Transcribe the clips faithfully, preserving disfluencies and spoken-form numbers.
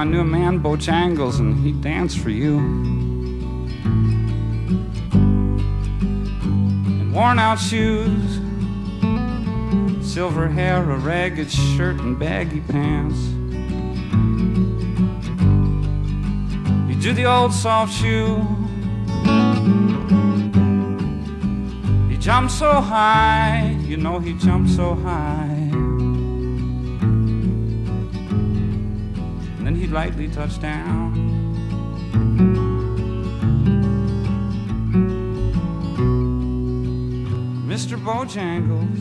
I knew a man, Bojangles, and he danced for you. And worn out shoes, silver hair, a ragged shirt, and baggy pants. You do the old soft shoe. He jumped so high, you know he jumped so high. He lightly touched down. Mister Bojangles,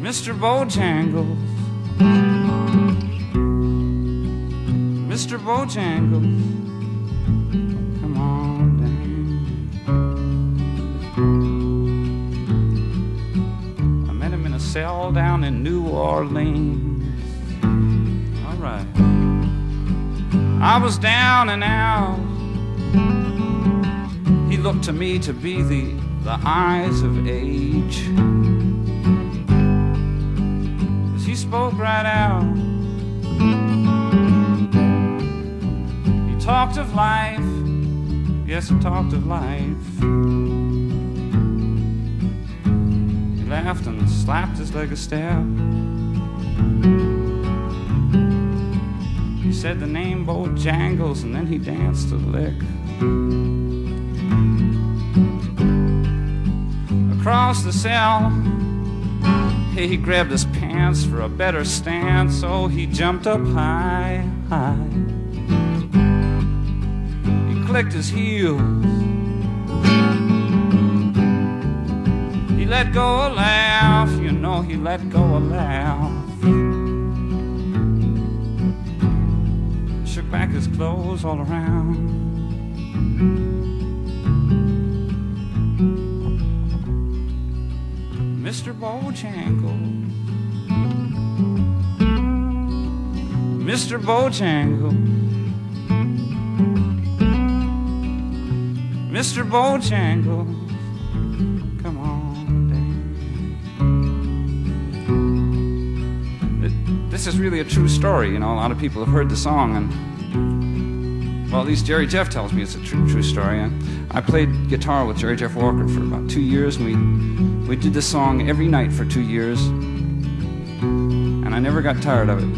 Mister Bojangles, Mister Bojangles, come on down. I met him in a cell down in New Orleans. All right. I was down and out. He looked to me to be the, the eyes of age. 'Cause he spoke right out. He talked of life. Yes, he talked of life. Laughed and slapped his leg a step. He said the name Bojangles, and then he danced a lick. Across the cell, hey, he grabbed his pants for a better stance, so he jumped up high, high. He clicked his heels. Let go a laugh, you know he let go a laugh. Shook back his clothes all around. Mister Bojangles, Mister Bojangles, Mister Bojangles, this is really a true story, you know. A lot of people have heard the song, and well, at least Jerry Jeff tells me it's a true, true story. And I played guitar with Jerry Jeff Walker for about two years, and we we did this song every night for two years, and I never got tired of it.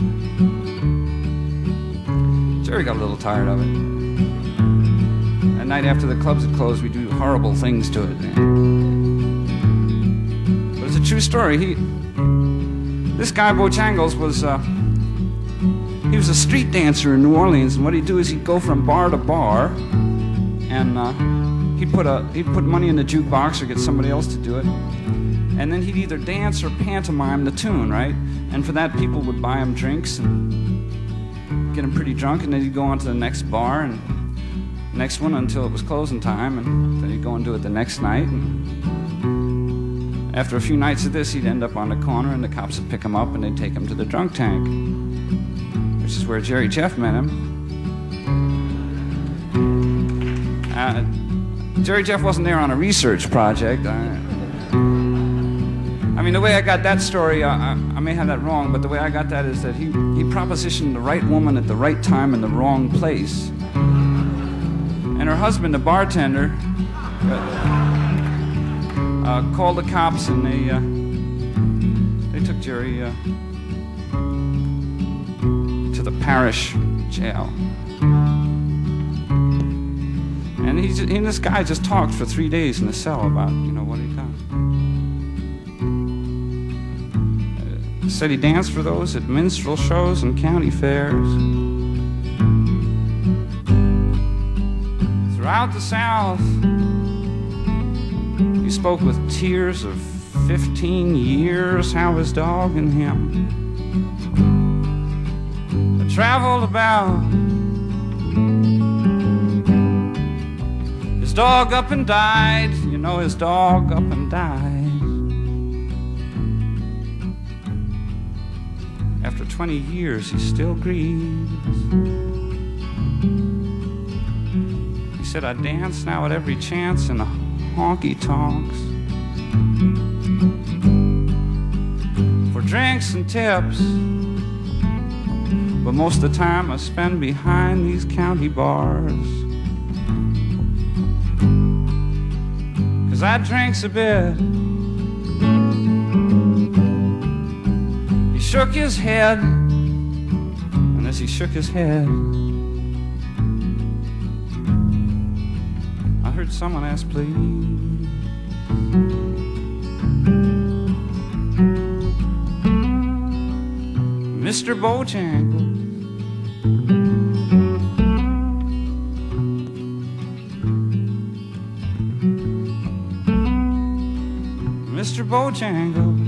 Jerry got a little tired of it. At night after the clubs had closed, we do horrible things to it, man. But it's a true story. He. This guy Bojangles was uh, he was a street dancer in New Orleans, and what he'd do is he'd go from bar to bar, and uh, he'd put a he'd put money in the jukebox or get somebody else to do it, and then he'd either dance or pantomime the tune, right? And for that, people would buy him drinks and get him pretty drunk, and then he'd go on to the next bar and next one until it was closing time, and then he'd go and do it the next night. And after a few nights of this, he'd end up on the corner, and the cops would pick him up, and they'd take him to the drunk tank, which is where Jerry Jeff met him. Uh, Jerry Jeff wasn't there on a research project. I, I mean, the way I got that story, uh, I, I may have that wrong, but the way I got that is that he, he propositioned the right woman at the right time in the wrong place. And her husband, the bartender, uh, Uh, called the cops, and they uh, they took Jerry uh, to the parish jail. And he, he and this guy just talked for three days in the cell about, you know, what he done. Uh, said he danced for those at minstrel shows and county fairs. Throughout the South, he spoke with tears of fifteen years, how his dog and him I traveled about. His dog up and died, you know, his dog up and died. After twenty years, he still grieves. He said, I dance now at every chance in the honky-tonks for drinks and tips. but most of the time I spend behind these county bars. 'Cause I drinks a bit. He shook his head, and as he shook his head, I heard someone ask, please. Mister Bojangles, Mister Bojangles,